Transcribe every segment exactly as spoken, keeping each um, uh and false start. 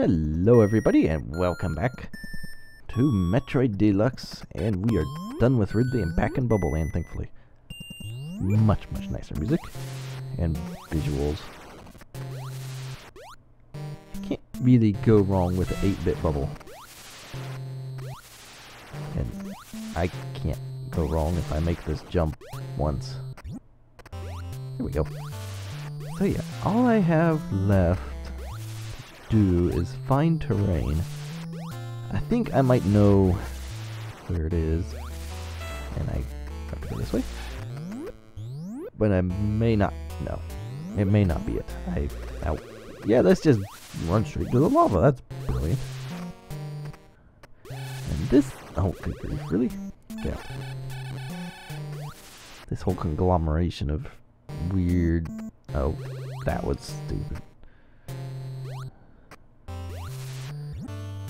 Hello everybody, and welcome back to Metroid Deluxe, and we are done with Ridley and back in Bubble Land, thankfully. Much, much nicer music and visuals. Can't really go wrong with an eight bit bubble. And I can't go wrong if I make this jump once. Here we go. So yeah, all I have left do is find terrain. I think I might know where it is, and I have to go this way, but I may not. No, it may not be it. I, I yeah, let's just run straight to the lava. That's brilliant. And this, oh good grief, really? Yeah, this whole conglomeration of weird. Oh, that was stupid.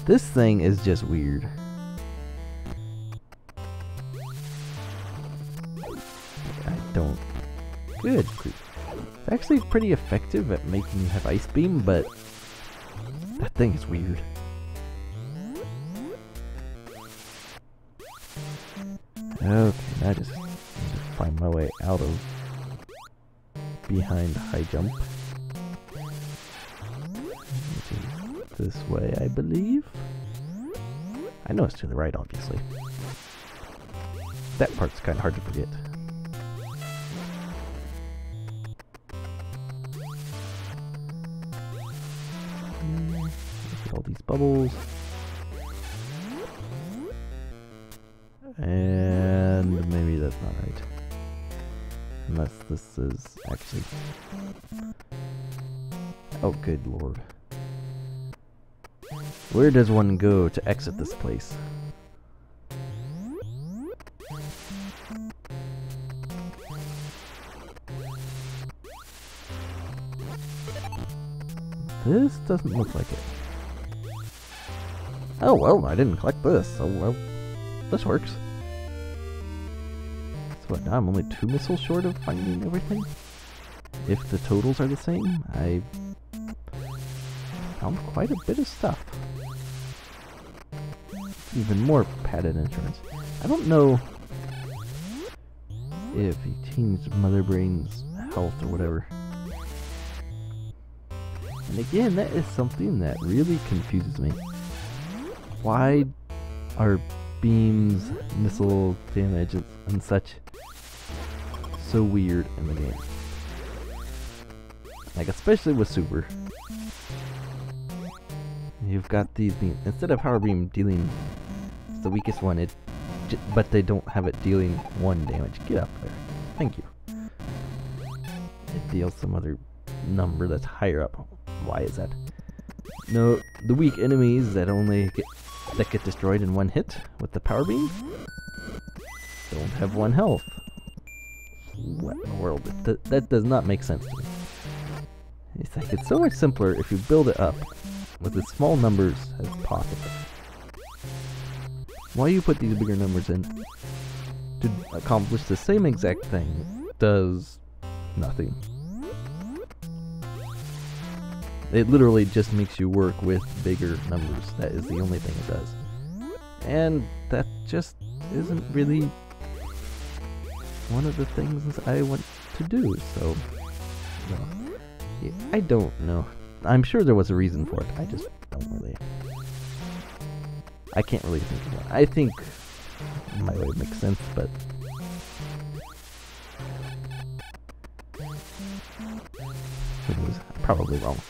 This thing is just weird. I don't... Good. It's actually pretty effective at making you have Ice Beam, but... that thing is weird. Okay, now I just need to find my way out of... behind high jump. This way, I believe. I know it's to the right, obviously. That part's kind of hard to forget. Look at all these bubbles. And maybe that's not right. Unless this is actually... Oh, good lord. Where does one go to exit this place? This doesn't look like it. Oh well, I didn't collect this, so well, this works. So what, now I'm only two missiles short of finding everything? If the totals are the same, I found quite a bit of stuff. Even more padded insurance. I don't know if he changed Mother Brain's health or whatever. And again, that is something that really confuses me. Why are beams, missile damage, and such so weird in the game? Like, especially with Super. You've got these beams. Instead of Power Beam dealing... it's the weakest one, it... J but they don't have it dealing one damage. Get up there. Thank you. It deals some other number that's higher up. Why is that? No, the weak enemies that only get... that get destroyed in one hit with the Power Beam don't have one health. What in the world? Th that does not make sense to me. It's like, it's so much simpler if you build it up with as small numbers as possible. Why you put these bigger numbers in to accomplish the same exact thing does nothing. It literally just makes you work with bigger numbers. That is the only thing it does. And that just isn't really one of the things I want to do, so... no. Yeah, I don't know. I'm sure there was a reason for it. I just don't really... I can't really think of one. I think my way makes sense, but... it was probably wrong.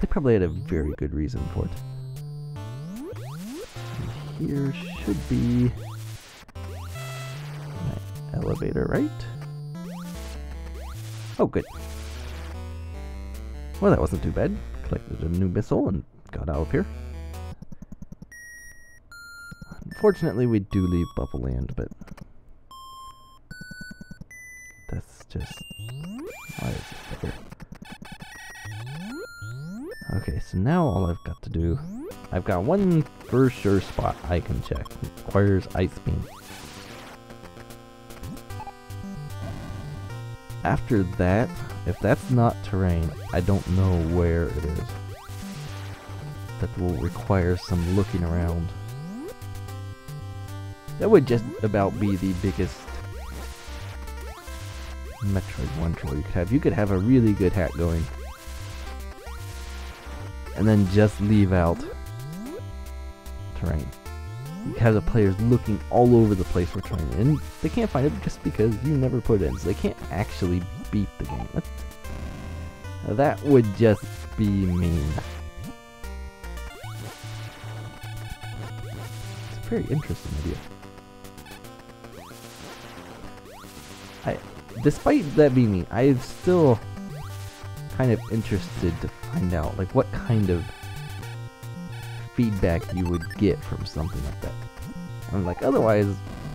They probably had a very good reason for it. And here should be... my elevator, right? Oh, good. Well, that wasn't too bad. Collected a new missile and got out of here. Unfortunately, we do leave Bubble Land, but... that's just... why is it better? Okay, so now all I've got to do... I've got one for sure spot I can check. It requires Ice Beam. After that... if that's not terrain, I don't know where it is. that will require some looking around. That would just about be the biggest Metroid one troll you could have. You could have a really good hat going. And then just leave out terrain. You have the players looking all over the place for terrain, and they can't find it just because you never put it in, so they can't actually beat the game. That's, that would just be mean. It's a very interesting idea. I, despite that being mean, I am still kind of interested to find out like what kind of feedback you would get from something like that. I'm like, otherwise,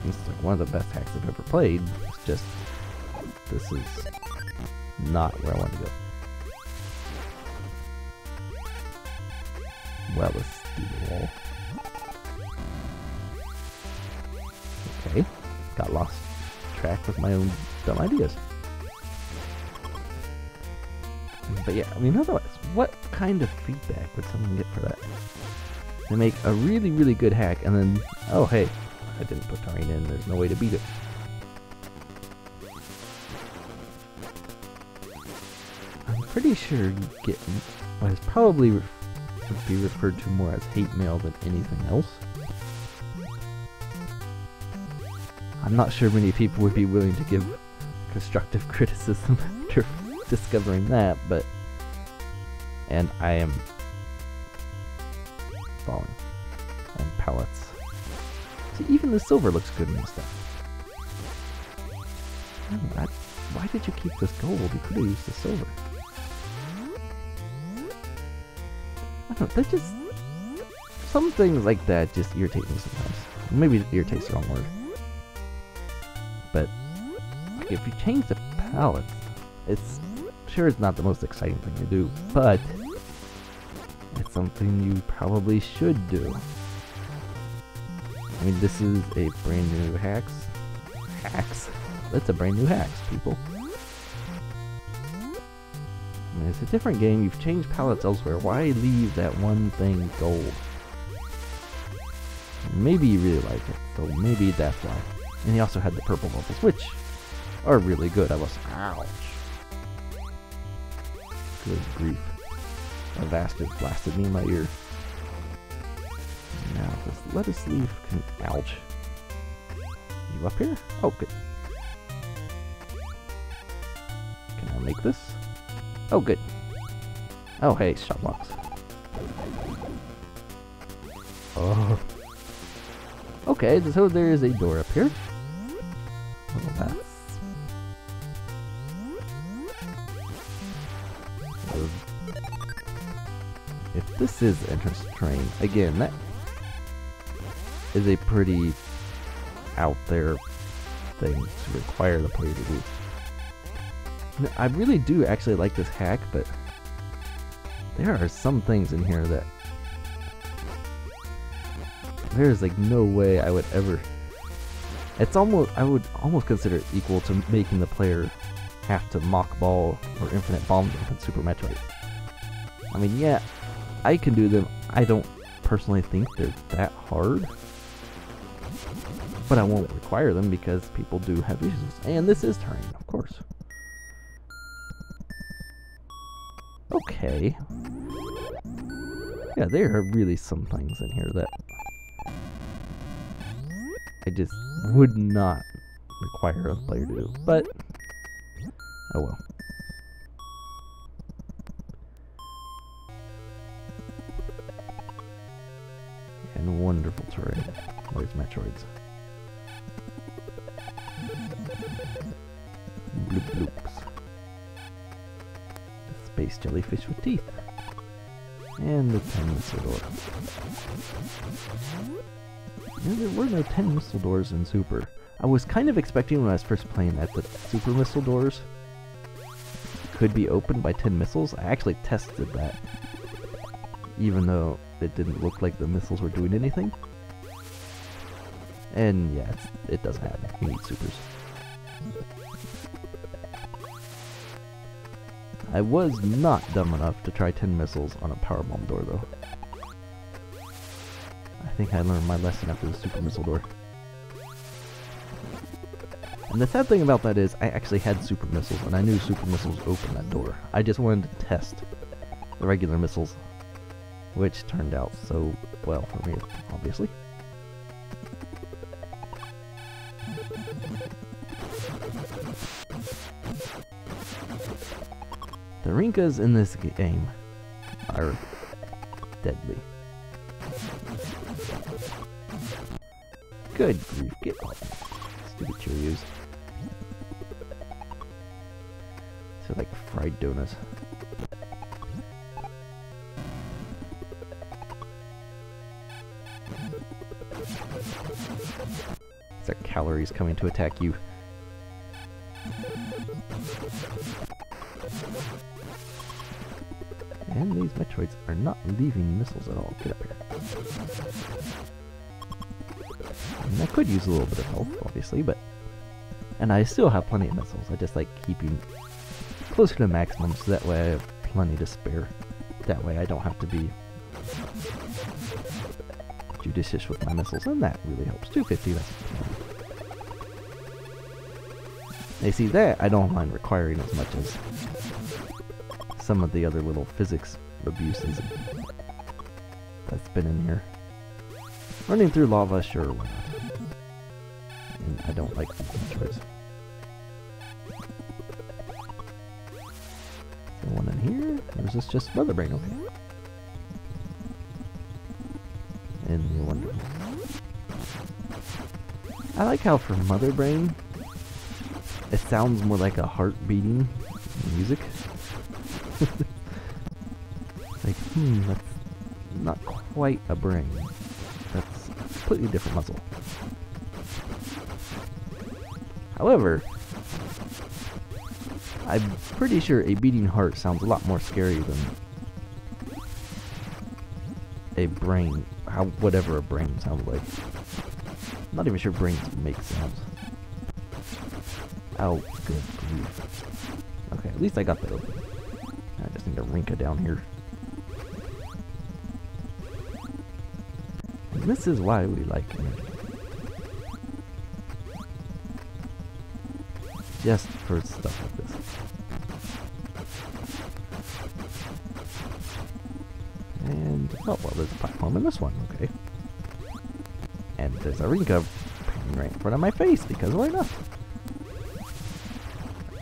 it's like one of the best hacks I've ever played. It's just, this is not where I want to go. Well, let's do the wall. Okay, got lost track with my own dumb ideas. But yeah, I mean, otherwise, what kind of feedback would someone get for that? They make a really, really good hack, and then, oh hey, I didn't put Tourian in, there's no way to beat it. I'm pretty sure you get what is probably ref would be referred to more as hate mail than anything else. I'm not sure many people would be willing to give constructive criticism after discovering that, but... And I am... falling. And pallets. See, even the silver looks good in this stuff. Hmm, I, why did you keep this gold? You could've used the silver. I don't know, that just... Some things like that just irritate me sometimes. Maybe irritate's the wrong word. But... Like, if you change the pallets, it's... Sure, it's not the most exciting thing to do, but it's something you probably should do. I mean, this is a brand new hacks. Hacks? That's a brand new hacks, people. I mean, it's a different game. You've changed palettes elsewhere. Why leave that one thing gold? Maybe you really like it, so maybe that's why. And he also had the purple bubbles, which are really good. I was ouch. Good grief. A bastard blasted me in my ear. Now, just let us leave. Ouch. You up here? Oh, good. Can I make this? Oh, good. Oh, hey, shot blocks. Oh. Okay, so there is a door up here. Well, that's... If this is the entrance train, again, that is a pretty out there thing to require the player to do. Now, I really do actually like this hack, but there are some things in here that there's like no way I would ever. It's almost, I would almost consider it equal to making the player have to mock ball or infinite bomb jump in Super Metroid. I mean, yeah. I can do them. I don't personally think they're that hard, but I won't require them because people do have issues. And this is Tourian, of course. Okay. Yeah, there are really some things in here that I just would not require a player to do, but oh well. And wonderful terrain. Always Metroids. Bloop bloops. The space jellyfish with teeth. And the ten whistle door. You know, there were no ten whistle doors in Super. I was kind of expecting when I was first playing that the Super whistle doors could be opened by ten missiles. I actually tested that. Even though it didn't look like the missiles were doing anything. And yeah, it's, it doesn't happen. You need supers. I was not dumb enough to try ten missiles on a Power Bomb door, though. think I learned my lesson after the Super Missile Door. And the sad thing about that is, I actually had Super Missiles, and I knew Super Missiles opened that door. I just wanted to test the regular missiles, which turned out so well for me, obviously. The Rinkas in this game are deadly. Good grief, get off. Stupid Cheerios. So like fried donuts. It's like calories coming to attack you. And these Metroids are not leaving missiles at all. Get up here. And I could use a little bit of health, obviously, but... And I still have plenty of missiles. I just like keeping closer to maximum, so that way I have plenty to spare. That way I don't have to be judicious with my missiles, and that really helps. two fifty, that's... Now you see, that I don't mind requiring as much as some of the other little physics abuses that's been in here. Running through lava, sure, why not? And I don't like these Metroids. Is there one in here? Or is this just Mother Brain? Okay. And you're wondering. I like how for Mother Brain, it sounds more like a heart beating music. Like, hmm, that's not quite a brain. That's a completely different muscle. However, I'm pretty sure a beating heart sounds a lot more scary than a brain, how whatever a brain sounds like. I'm not even sure brains make sounds. Oh, good grief. Okay, at least I got that open. I just need a Rinka down here. And this is why we like energy. Just for stuff like this. And, oh well, there's a platform in this one, okay. And there's a Rinka right in front of my face, because why not?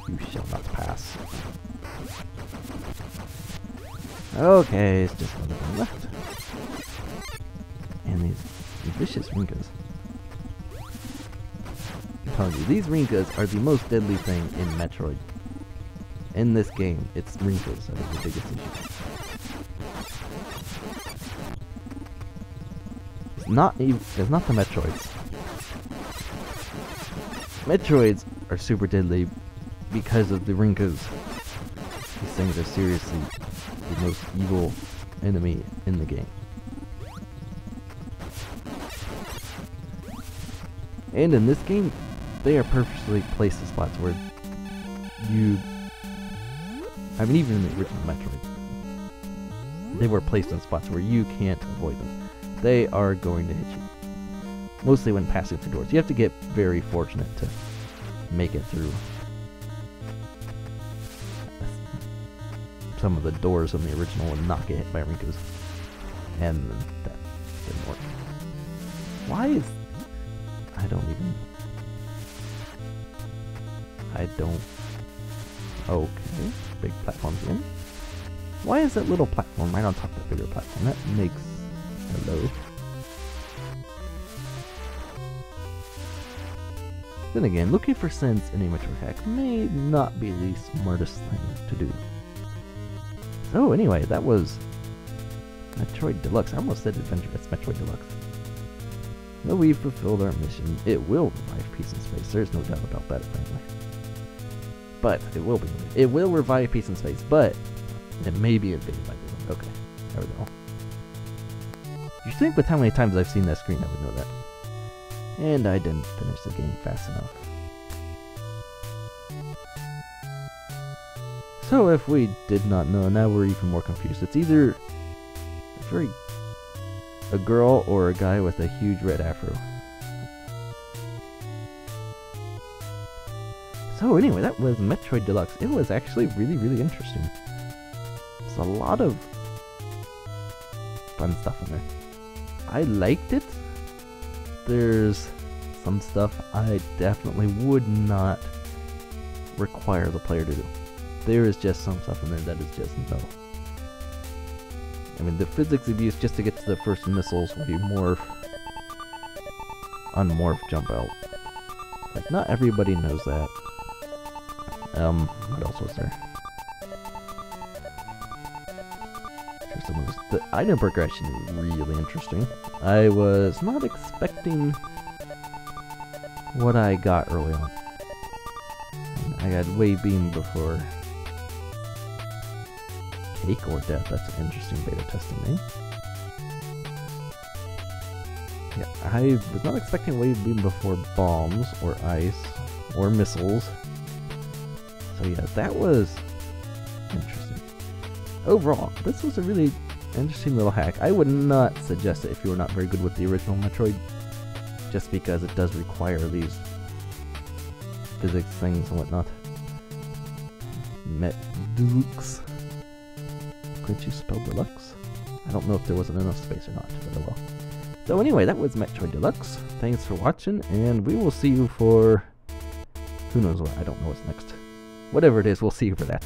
You shall not pass. Okay, it's just one of them left. And these vicious Rinkas. I'm telling you, these Rinkas are the most deadly thing in Metroid. In this game, it's Rinkas that is the biggest issue. It's not even, it's not the Metroids. Metroids are super deadly because of the Rinkas. These things are seriously the most evil enemy in the game. And in this game, they are perfectly placed in spots where you... I mean, even in the original Metroid, they were placed in spots where you can't avoid them. They are going to hit you. Mostly when passing through doors. You have to get very fortunate to make it through some of the doors on the original and not get hit by Rinkas. And that didn't work. Why is... I don't even... I don't... Okay. Big platform again. Why is that little platform right on top of that bigger platform? That makes... Hello. Then again, looking for sense in a Metroid hack may not be the smartest thing to do. So anyway, that was Metroid Deluxe. I almost said Adventure, it's Metroid Deluxe. Though we've fulfilled our mission, it will revive peace in space. There's no doubt about that, apparently. But it will be. It will revive peace in space, but it may be invaded by the world. Okay, there we go. You think with how many times I've seen that screen, I would know that. And I didn't finish the game fast enough. So if we did not know, now we're even more confused. It's either a very a girl or a guy with a huge red afro. So anyway, that was Metroid Deluxe. It was actually really, really interesting. There's a lot of fun stuff in there. I liked it. There's some stuff I definitely would not require the player to do. There is just some stuff in there that is just no. I mean, the physics abuse just to get to the first missiles where you morph, unmorph, jump out. Like, not everybody knows that. Um, what else was there? Was the item progression is really interesting. I was not expecting what I got early on. I got Wave Beam before Cake or Death. That's an interesting beta testing name. Yeah, I was not expecting Wave Beam before bombs or ice or missiles. So yeah, that was interesting. Overall, this was a really interesting little hack. I would not suggest it if you were not very good with the original Metroid, just because it does require these physics things and whatnot. Met Deluxe. Couldn't you spell Deluxe? I don't know if there wasn't enough space or not, but oh well. So anyway, that was Metroid Deluxe. Thanks for watching, and we will see you for... who knows what, I don't know what's next. Whatever it is, we'll see you for that.